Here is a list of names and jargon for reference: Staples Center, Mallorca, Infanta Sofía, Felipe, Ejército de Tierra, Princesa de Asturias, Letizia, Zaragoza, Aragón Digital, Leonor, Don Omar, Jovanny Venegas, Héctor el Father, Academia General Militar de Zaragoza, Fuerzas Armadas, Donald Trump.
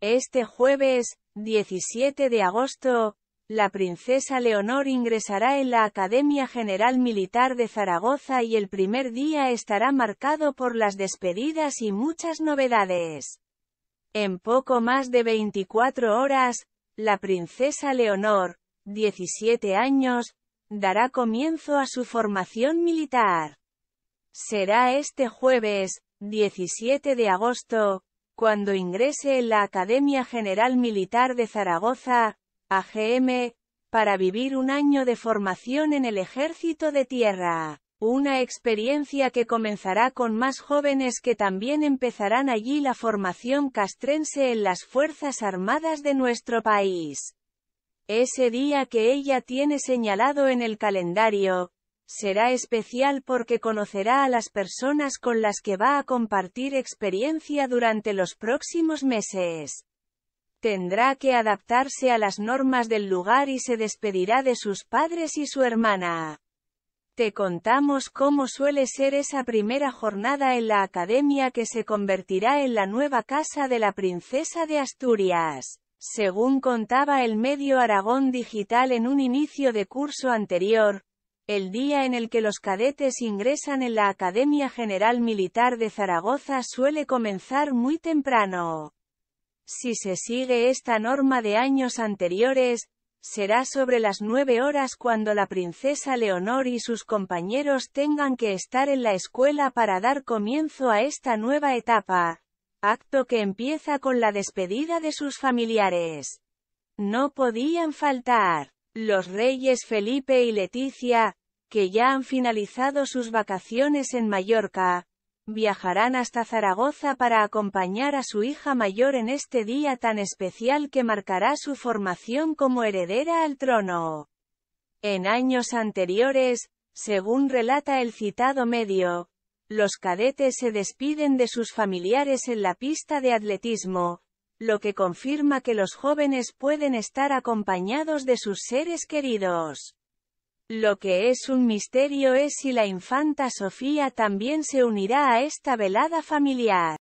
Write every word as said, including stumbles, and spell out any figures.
Este jueves, diecisiete de agosto, la princesa Leonor ingresará en la Academia General Militar de Zaragoza y el primer día estará marcado por las despedidas y muchas novedades. En poco más de veinticuatro horas, la princesa Leonor, diecisiete años, dará comienzo a su formación militar. Será este jueves, diecisiete de agosto, cuando ingrese en la Academia General Militar de Zaragoza, A G M, para vivir un año de formación en el Ejército de Tierra, una experiencia que comenzará con más jóvenes que también empezarán allí la formación castrense en las Fuerzas Armadas de nuestro país. Ese día que ella tiene señalado en el calendario, será especial porque conocerá a las personas con las que va a compartir experiencia durante los próximos meses. Tendrá que adaptarse a las normas del lugar y se despedirá de sus padres y su hermana. Te contamos cómo suele ser esa primera jornada en la academia que se convertirá en la nueva casa de la princesa de Asturias. Según contaba el medio Aragón Digital en un inicio de curso anterior, el día en el que los cadetes ingresan en la Academia General Militar de Zaragoza suele comenzar muy temprano. Si se sigue esta norma de años anteriores, será sobre las nueve horas cuando la princesa Leonor y sus compañeros tengan que estar en la escuela para dar comienzo a esta nueva etapa, acto que empieza con la despedida de sus familiares. No podían faltar los reyes Felipe y Letizia, que ya han finalizado sus vacaciones en Mallorca, viajarán hasta Zaragoza para acompañar a su hija mayor en este día tan especial que marcará su formación como heredera al trono. En años anteriores, según relata el citado medio, los cadetes se despiden de sus familiares en la pista de atletismo, lo que confirma que los jóvenes pueden estar acompañados de sus seres queridos. Lo que es un misterio es si la infanta Sofía también se unirá a esta velada familiar.